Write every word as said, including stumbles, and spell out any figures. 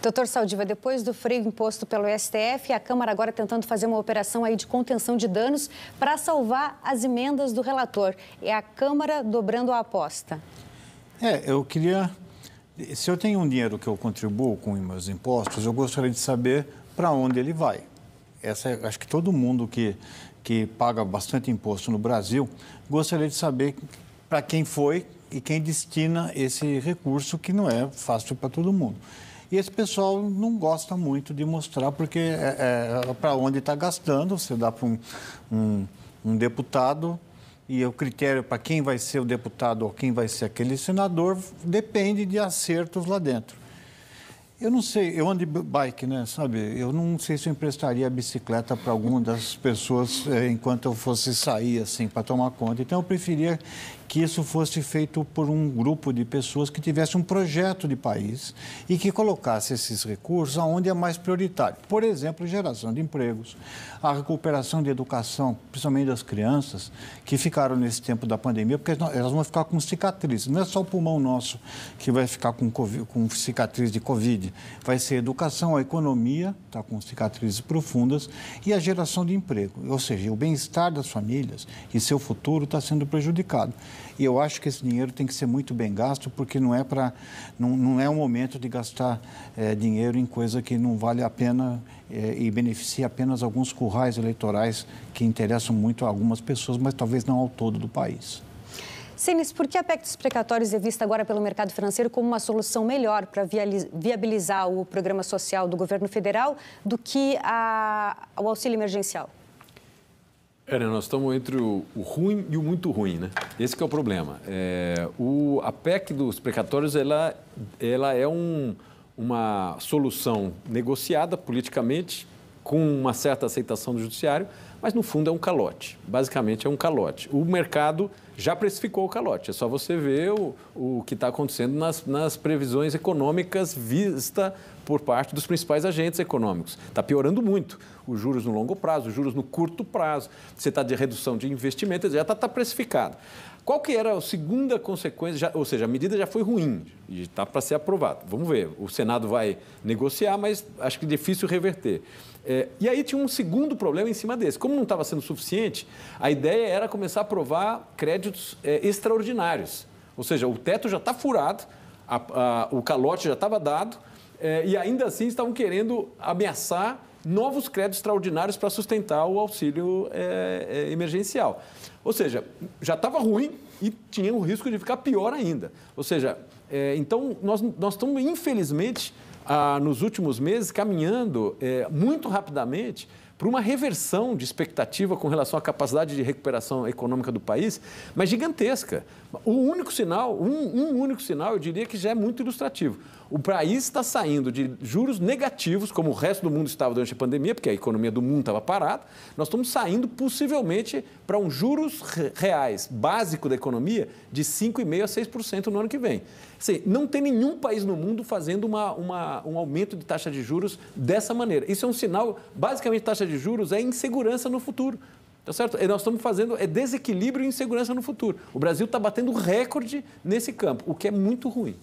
Doutor Saldiva, depois do freio imposto pelo S T F, a Câmara agora tentando fazer uma operação aí de contenção de danos para salvar as emendas do relator. É a Câmara dobrando a aposta. É, eu queria... Se eu tenho um dinheiro que eu contribuo com os meus impostos, eu gostaria de saber para onde ele vai. Essa é, acho que todo mundo que, que paga bastante imposto no Brasil gostaria de saber para quem foi e quem destina esse recurso, que não é fácil para todo mundo. E esse pessoal não gosta muito de mostrar, porque é, é, para onde está gastando. Você dá para um, um, um deputado, e o critério para quem vai ser o deputado ou quem vai ser aquele senador depende de acertos lá dentro. Eu não sei, eu ando de bike, né, sabe? Eu não sei se eu emprestaria a bicicleta para alguma das pessoas eh, enquanto eu fosse sair, assim, para tomar conta. Então, eu preferia que isso fosse feito por um grupo de pessoas que tivesse um projeto de país e que colocasse esses recursos aonde é mais prioritário. Por exemplo, geração de empregos, a recuperação de educação, principalmente das crianças, que ficaram nesse tempo da pandemia, porque elas vão ficar com cicatrizes. Não é só o pulmão nosso que vai ficar com, COVID, com cicatriz de Covid. Vai ser a educação, a economia, está com cicatrizes profundas, e a geração de emprego, ou seja, o bem-estar das famílias e seu futuro está sendo prejudicado. E eu acho que esse dinheiro tem que ser muito bem gasto, porque não é, pra, não, não é o momento de gastar é, dinheiro em coisa que não vale a pena é, e beneficia apenas alguns currais eleitorais que interessam muito a algumas pessoas, mas talvez não ao todo do país. Sennes, por que a P E C dos Precatórios é vista agora pelo mercado financeiro como uma solução melhor para viabilizar o programa social do governo federal do que a, o auxílio emergencial? É, né, nós estamos entre o, o ruim e o muito ruim, né? Esse que é o problema. É, o, a P E C dos Precatórios ela, ela é um, uma solução negociada politicamente, com uma certa aceitação do judiciário, mas, no fundo, é um calote. Basicamente, é um calote. O mercado já precificou o calote. É só você ver o, o que está acontecendo nas, nas previsões econômicas vista por parte dos principais agentes econômicos. Está piorando muito os juros no longo prazo, os juros no curto prazo. Você está de redução de investimento, já está tá precificado. Qual que era a segunda consequência? Já, ou seja, a medida já foi ruim e está para ser aprovada. Vamos ver, o Senado vai negociar, mas acho que é difícil reverter. É, e aí tinha um segundo problema em cima desse. Como não estava sendo suficiente, a ideia era começar a aprovar créditos é, extraordinários. Ou seja, o teto já está furado, a, a, o calote já estava dado é, e ainda assim estavam querendo ameaçar novos créditos extraordinários para sustentar o auxílio é, é, emergencial. Ou seja, já estava ruim e tinha o risco de ficar pior ainda. Ou seja, é, então nós, nós estamos, infelizmente, ah, nos últimos meses, caminhando é, muito rapidamente para uma reversão de expectativa com relação à capacidade de recuperação econômica do país, mas gigantesca. O único sinal, um, um único sinal, eu diria que já é muito ilustrativo. O país está saindo de juros negativos, como o resto do mundo estava durante a pandemia, porque a economia do mundo estava parada. Nós estamos saindo, possivelmente, para um juros reais básico da economia de cinco vírgula cinco por cento a seis por cento no ano que vem. Assim, não tem nenhum país no mundo fazendo uma, uma, um aumento de taxa de juros dessa maneira. Isso é um sinal, basicamente, taxa de juros é insegurança no futuro. Tá certo? E nós estamos fazendo é desequilíbrio e insegurança no futuro. O Brasil está batendo recorde nesse campo, o que é muito ruim.